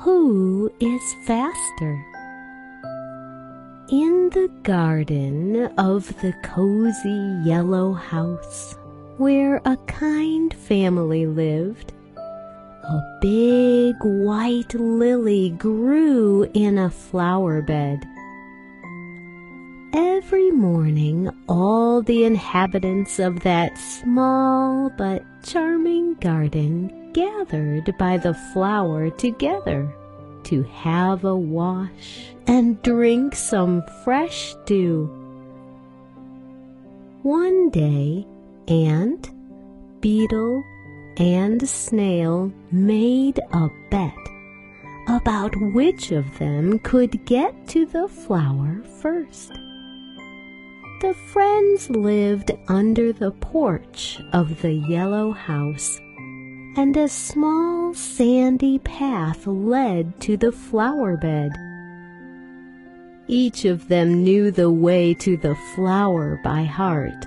Who is faster? In the garden of the cozy yellow house where a kind family lived, a big white lily grew in a flower bed. Every morning all the inhabitants of that small but charming garden gathered by the flower together to have a wash and drink some fresh dew. One day, Ant, Beetle, and Snail made a bet about which of them could get to the flower first. The friends lived under the porch of the yellow house, and a small sandy path led to the flower bed. Each of them knew the way to the flower by heart,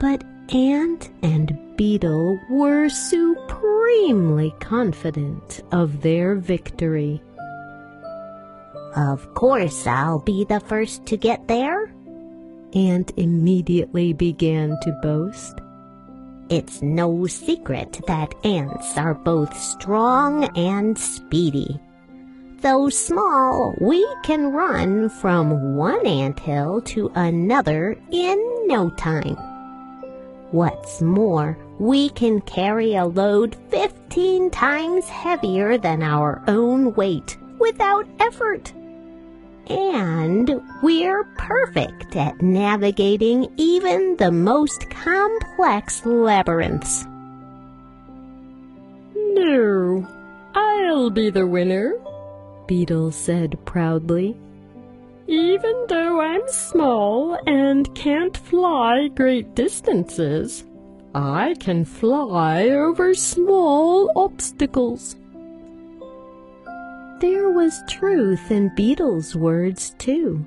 but Ant and Beetle were supremely confident of their victory. "Of course I'll be the first to get there," Ant immediately began to boast. "It's no secret that ants are both strong and speedy. Though small, we can run from one anthill to another in no time. What's more, we can carry a load 15 times heavier than our own weight without effort. And we're perfect at navigating even the most complex labyrinths." "No, I'll be the winner," Beetle said proudly. "Even though I'm small and can't fly great distances, I can fly over small obstacles." There was truth in Beetle's words, too.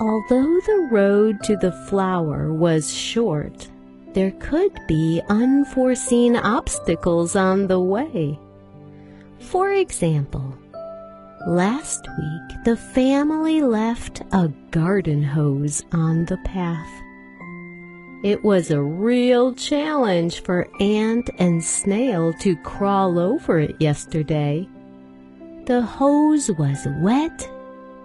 Although the road to the flower was short, there could be unforeseen obstacles on the way. For example, last week the family left a garden hose on the path. It was a real challenge for Ant and Snail to crawl over it yesterday. The hose was wet,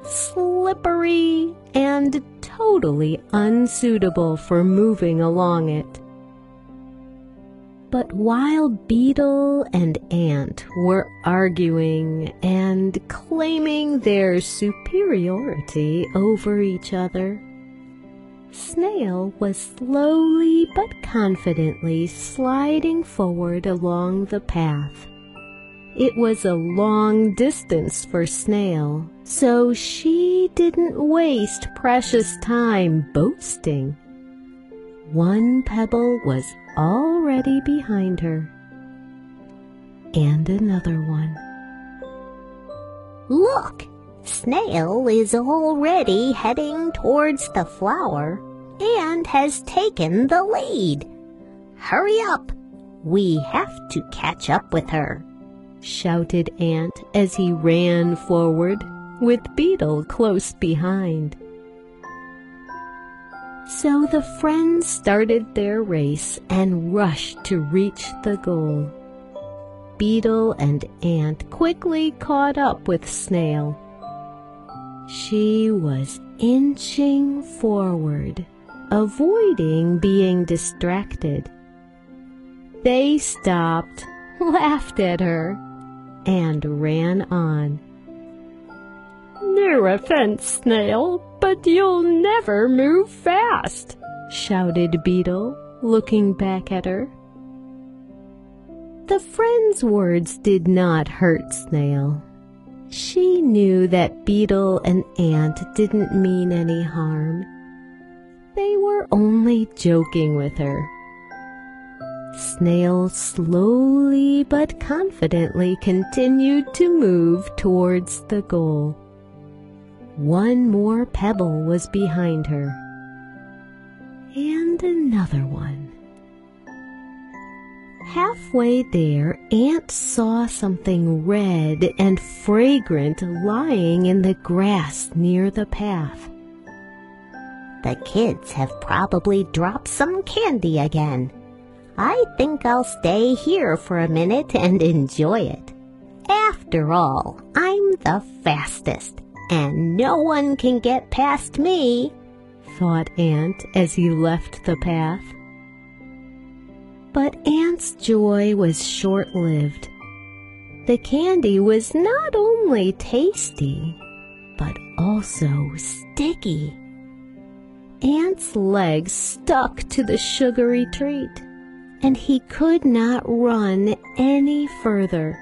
slippery, and totally unsuitable for moving along it. But while Beetle and Ant were arguing and claiming their superiority over each other, Snail was slowly but confidently sliding forward along the path. It was a long distance for Snail, so she didn't waste precious time boasting. One pebble was already behind her, and another one. "Look, Snail is already heading towards the flower and has taken the lead. Hurry up, we have to catch up with her," shouted Ant as he ran forward, with Beetle close behind. So the friends started their race and rushed to reach the goal. Beetle and Ant quickly caught up with Snail. She was inching forward, avoiding being distracted. They stopped, laughed at her, and ran on. "No offense, Snail, but you'll never move fast," shouted Beetle, looking back at her. The friend's words did not hurt Snail. She knew that Beetle and Ant didn't mean any harm. They were only joking with her. Snail slowly but confidently continued to move towards the goal. One more pebble was behind her, and another one. Halfway there, Ant saw something red and fragrant lying in the grass near the path. The kids have probably dropped some candy again. I think I'll stay here for a minute and enjoy it. After all, I'm the fastest, and no one can get past me, thought Ant as he left the path. But Ant's joy was short-lived. The candy was not only tasty, but also sticky. Ant's legs stuck to the sugary treat, and he could not run any further.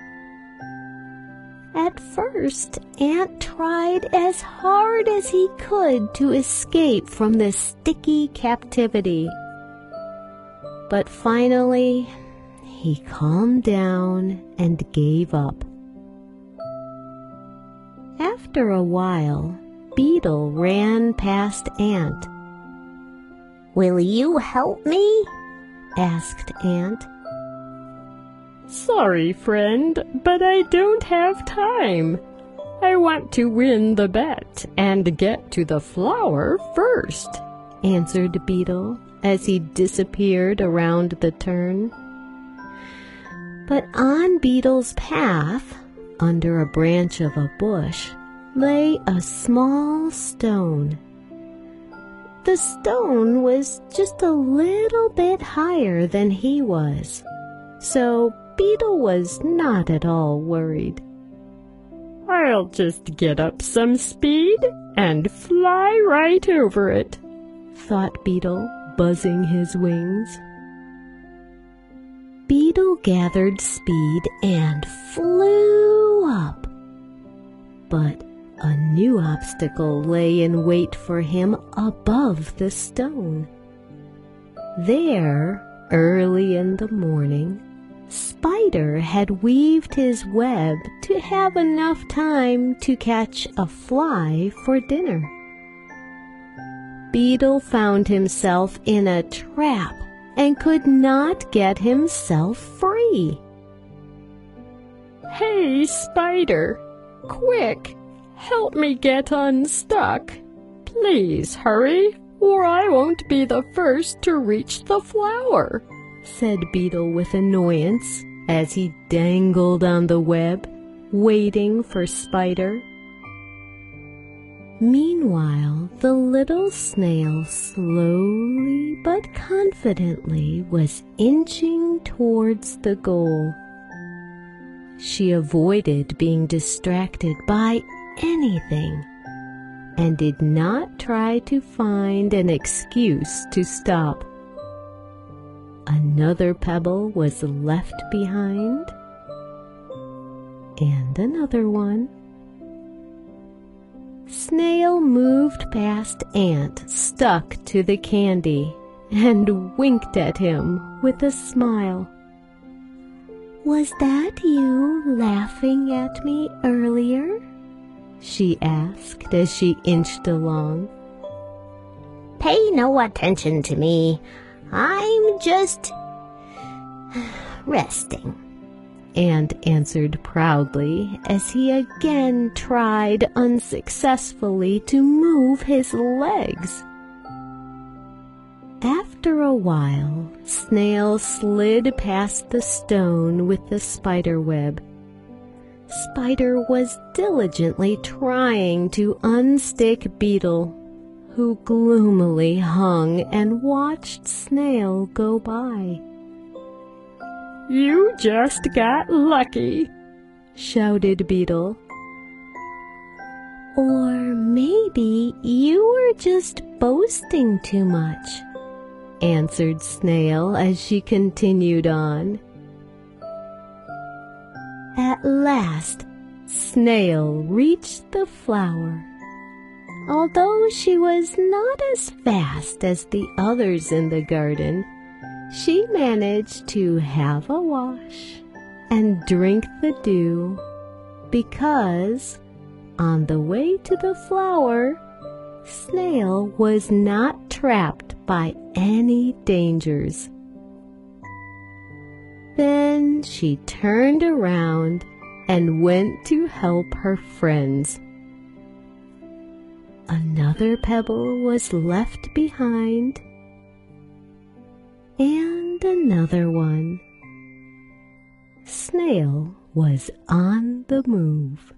At first, Ant tried as hard as he could to escape from this sticky captivity. But finally, he calmed down and gave up. After a while, Beetle ran past Ant. "Will you help me?" asked Ant. "Sorry, friend, but I don't have time. I want to win the bet and get to the flower first," answered Beetle as he disappeared around the turn. But on Beetle's path, under a branch of a bush, lay a small stone. The stone was just a little bit higher than he was, so Beetle was not at all worried. "I'll just get up some speed and fly right over it," thought Beetle, buzzing his wings. Beetle gathered speed and flew up. But a new obstacle lay in wait for him above the stone. There, early in the morning, Spider had weaved his web to have enough time to catch a fly for dinner. Beetle found himself in a trap and could not get himself free. "Hey, Spider, quick, help me get unstuck. Please hurry, or I won't be the first to reach the flower," said Beetle with annoyance as he dangled on the web, waiting for Spider. Meanwhile, the little snail slowly but confidently was inching towards the goal. She avoided being distracted by anything and did not try to find an excuse to stop. Another pebble was left behind, and another one. Snail moved past Ant, stuck to the candy, and winked at him with a smile. "Was that you laughing at me earlier?" she asked as she inched along. "Pay no attention to me. I'm just resting," Ant answered proudly as he again tried unsuccessfully to move his legs. After a while, Snail slid past the stone with the spider web. Spider was diligently trying to unstick Beetle, who gloomily hung and watched Snail go by. "You just got lucky," shouted Beetle. "Or maybe you were just boasting too much," answered Snail as she continued on. At last, Snail reached the flower. Although she was not as fast as the others in the garden, she managed to have a wash and drink the dew, because on the way to the flower, Snail was not trapped by any dangers. Then she turned around and went to help her friends. Another pebble was left behind, and another one. Snail was on the move.